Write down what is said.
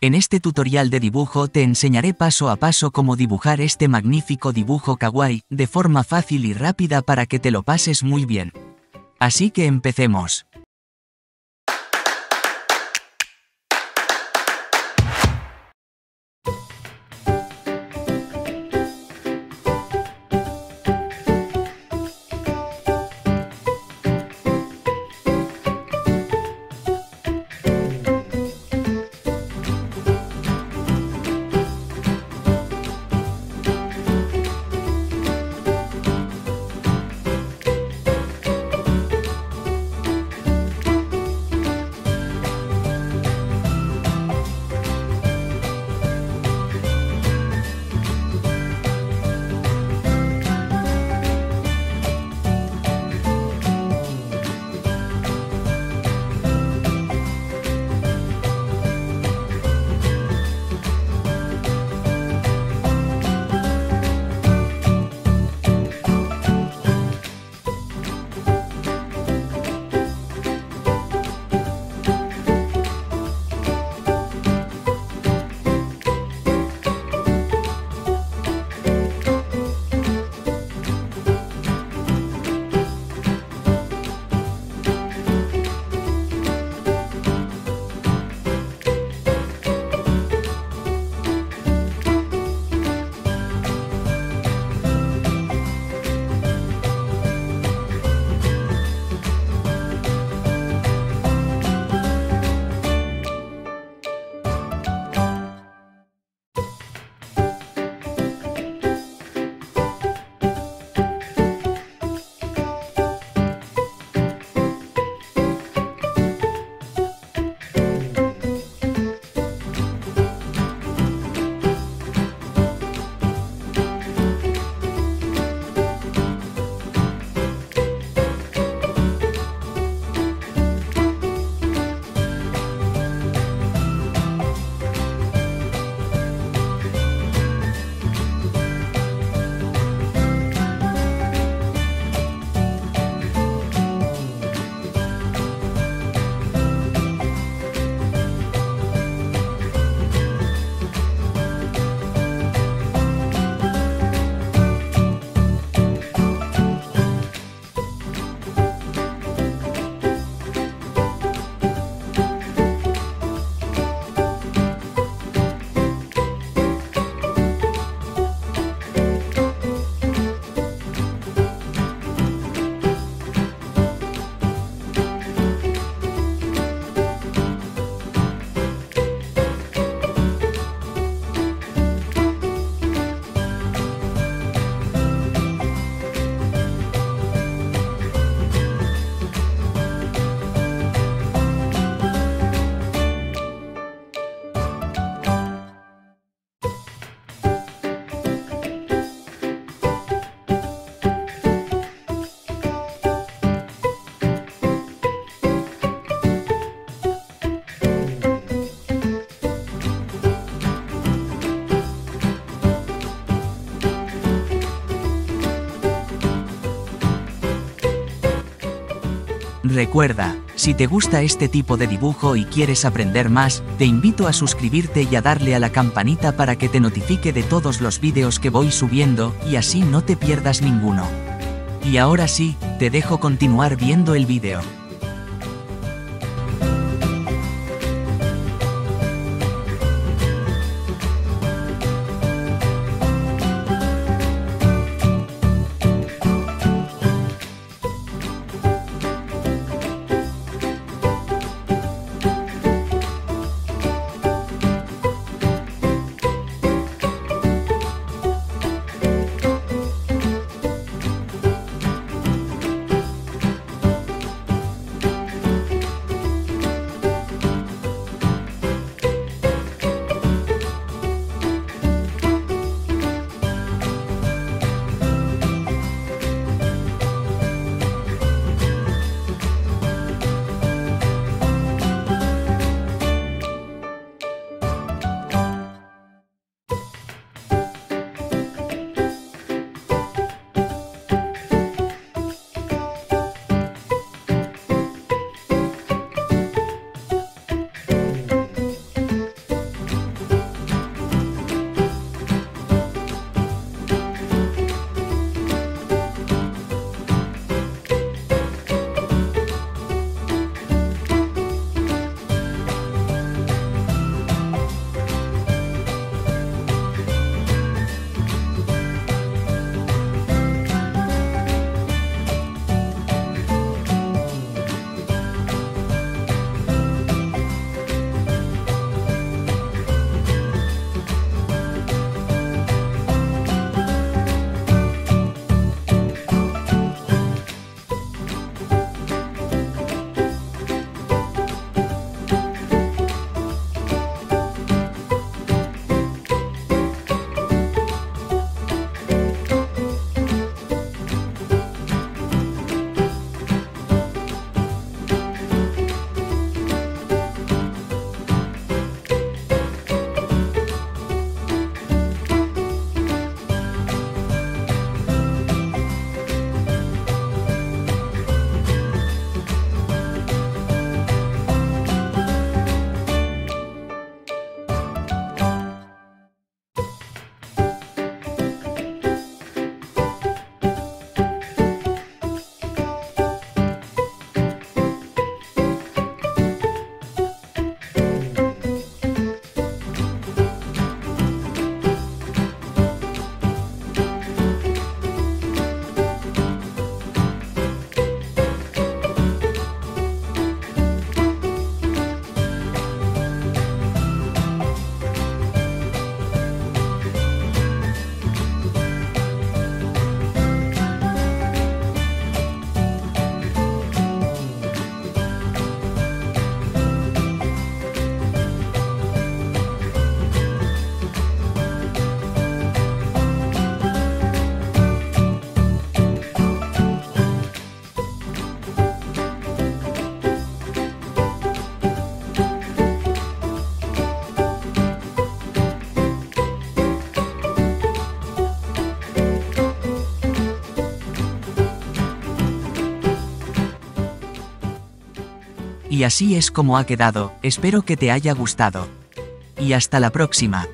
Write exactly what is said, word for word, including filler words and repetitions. En este tutorial de dibujo te enseñaré paso a paso cómo dibujar este magnífico dibujo kawaii, de forma fácil y rápida para que te lo pases muy bien. Así que empecemos. Recuerda, si te gusta este tipo de dibujo y quieres aprender más, te invito a suscribirte y a darle a la campanita para que te notifique de todos los vídeos que voy subiendo, y así no te pierdas ninguno. Y ahora sí, te dejo continuar viendo el vídeo. Y así es como ha quedado, espero que te haya gustado. Y hasta la próxima.